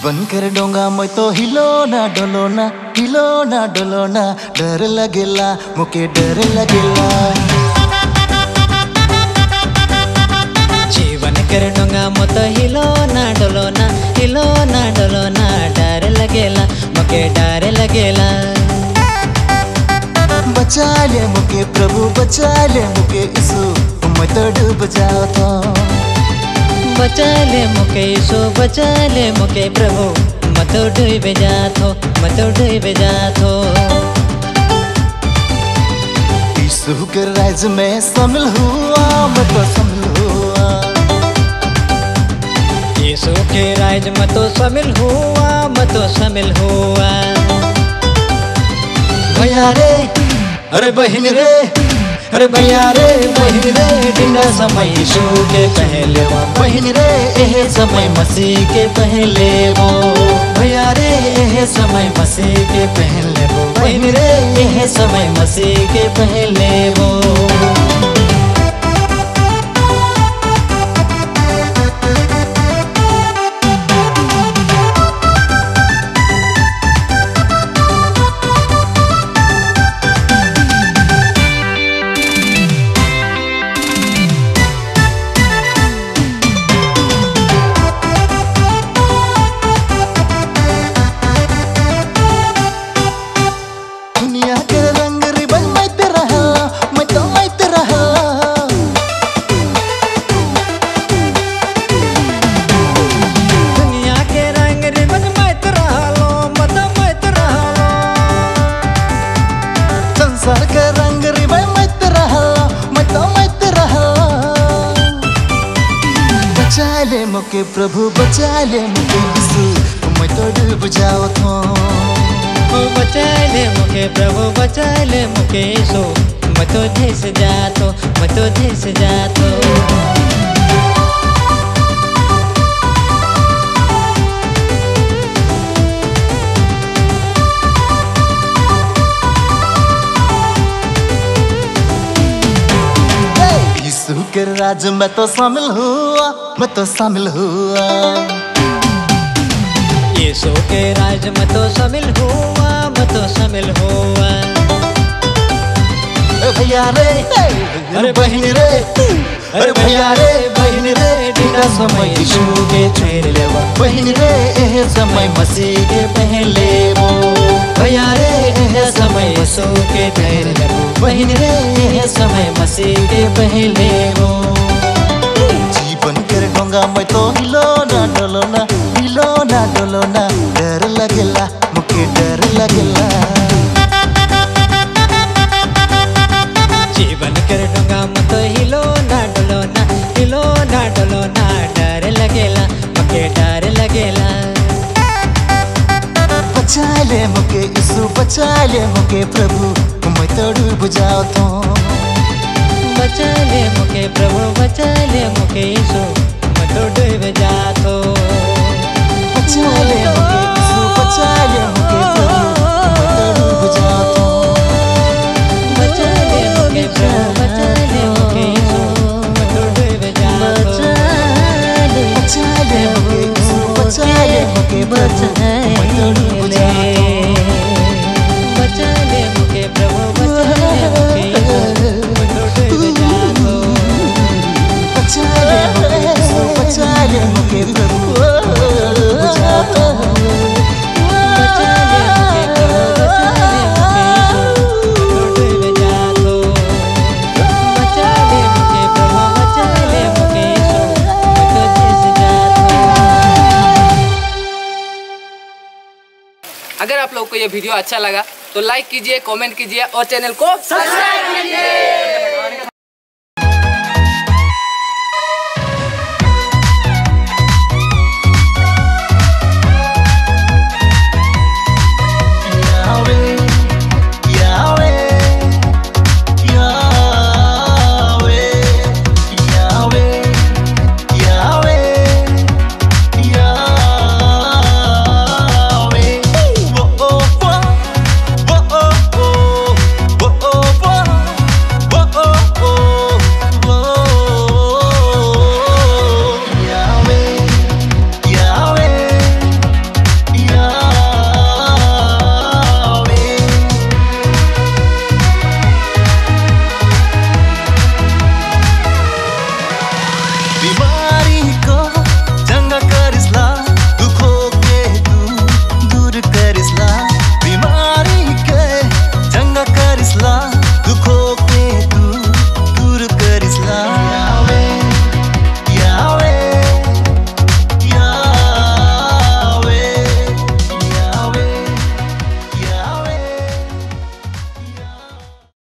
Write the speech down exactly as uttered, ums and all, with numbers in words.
जीवन कर डोंगा मैं तो हिलोना डोलोना हिलोना डोलोना डर लगेला मुके डर लगेला। जीवन कर डोंगा मैं तो हिलोना डोलोना हिलोना डोलोना डर लगेला मुके डर लगेला। बचा ले मुके प्रभु बचा ले मुके यीशु मैं तो डूब जाता। बचा ले मुके यीशु बचा ले मुके प्रभु मत डूब जातो मत डूब जातो। यीशु के राज में शामिल हुआ मैं तो शामिल हुआ। यीशु के राज में तो शामिल हुआ मैं तो शामिल हुआ। भैया रे अरे बहन रे अरे भैया रे बहिन रे डिंडा समय यीशु के पहले वो बहिन रे एह समय मसीह के पहले वो। भैया रे एह समय मसीह के पहले वो बहिन रे एह समय मसीह के पहले वो। संसार के रंग रिबन मत रहा मैं तो मत रहा। बचा ले मुके प्रभु बचा ले मुके यीशु मैं तो डूब जातो। बचा ले मुके प्रभु बचा ले मुके यीशु मैं तो धस जातो मैं तो धस जातो। यीशु के राज में तो शामिल हुआ मैं तो शामिल हुआ। यीशु के राज में तो शामिल हुआ मैं तो शामिल हुआ। भैया रे अरे बहन रे अरे भैया रे बहन रे डिंडा समय यीशु के पहले वो बहन रे एह समय मसीह के पहले वो। भैया रे एह समय यीशु के पहले वो बहन रे एह समय मसीह के पहले वो। जीवन कर डोंगा मैं तो हिलोना डोलोना हिलोना डोलोना डर लगेला मुके डर लगेला। जीवन कर डोंगा मैं तो हिलोना डोलोना हिलोना डोलोना डर लगेला मुके डर लगेला। बचा ले मुके यीशु बचा ले मुके प्रभु मैं तो डूब जातो। बचा ले मुके प्रभु बचा ले मुके यीशु मैं तो डूब जातो। बचा ले मुके यीशु बचा ले मुके प्रभु मैं तो डूब जातो। बचा ले मुके प्रभु बचा ले मुके यीशु मैं तो डूब जातो। बचा ले मुके यीशु बचा ले मुके प्रभु मैं तो डूब जातो। बचा ले मुके प्रभु बचा ले मुके मैं तो डूब जातो। बचा ले मुके यीशु बचा ले मुके प्रभु मैं तो डूब जातो। बचा ले मुके प्रभु बचा ले मुके यीशु मैं तो डूब जातो। बचा ले मुके प्रभु बचा ले मुके यीशु मैं तो धस जातो। अगर आप लोग को ये वीडियो अच्छा लगा तो लाइक कीजिए, कमेंट कीजिए और चैनल को सब्सक्राइब कीजिए। Oh, vì mơ